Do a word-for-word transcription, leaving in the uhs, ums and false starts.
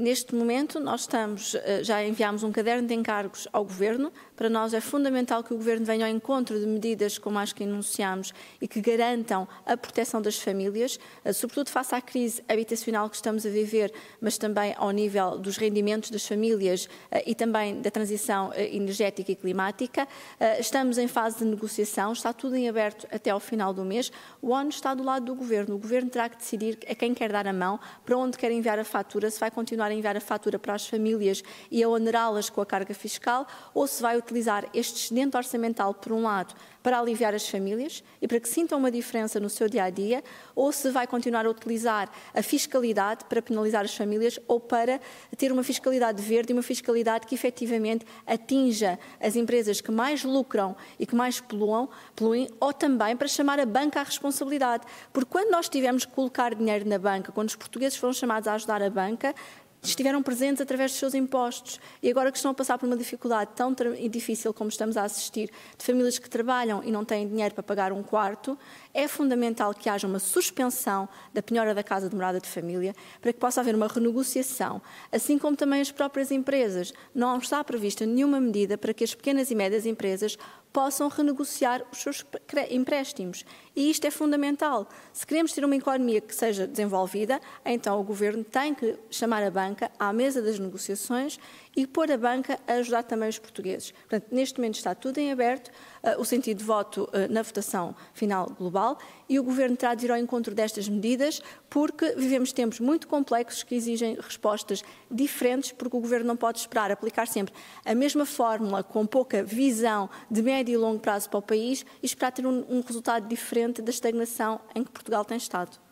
Neste momento, nós estamos, já enviámos um caderno de encargos ao Governo. Para nós é fundamental que o Governo venha ao encontro de medidas como as que enunciámos e que garantam a proteção das famílias, sobretudo face à crise habitacional que estamos a viver, mas também ao nível dos rendimentos das famílias e também da transição energética e climática. Estamos em fase de negociação, está tudo em aberto até ao final do mês. O ONU está do lado do Governo. O Governo terá que decidir a quem quer dar a mão, para onde quer enviar a fatura, se vai continuar a enviar a fatura para as famílias e a onerá-las com a carga fiscal, ou se vai utilizar este excedente orçamental, por um lado, para aliviar as famílias e para que sintam uma diferença no seu dia-a-dia, ou se vai continuar a utilizar a fiscalidade para penalizar as famílias ou para ter uma fiscalidade verde e uma fiscalidade que efetivamente atinja as empresas que mais lucram e que mais poluam, poluem, ou também para chamar a banca à responsabilidade. Porque quando nós tivemos que colocar dinheiro na banca, quando os portugueses foram chamados a ajudar a banca, estiveram presentes através dos seus impostos e agora que estão a passar por uma dificuldade tão difícil como estamos a assistir, de famílias que trabalham e não têm dinheiro para pagar um quarto, é fundamental que haja uma suspensão da penhora da casa de morada de família para que possa haver uma renegociação, assim como também as próprias empresas. Não está prevista nenhuma medida para que as pequenas e médias empresas possam renegociar os seus empréstimos. E isto é fundamental. Se queremos ter uma economia que seja desenvolvida, então o Governo tem que chamar a banca à mesa das negociações e pôr a banca a ajudar também os portugueses. Portanto, neste momento está tudo em aberto, uh, o sentido de voto uh, na votação final global, e o Governo terá de ir ao encontro destas medidas, porque vivemos tempos muito complexos que exigem respostas diferentes, porque o Governo não pode esperar aplicar sempre a mesma fórmula, com pouca visão de médio e longo prazo para o país, e esperar ter um, um resultado diferente da estagnação em que Portugal tem estado.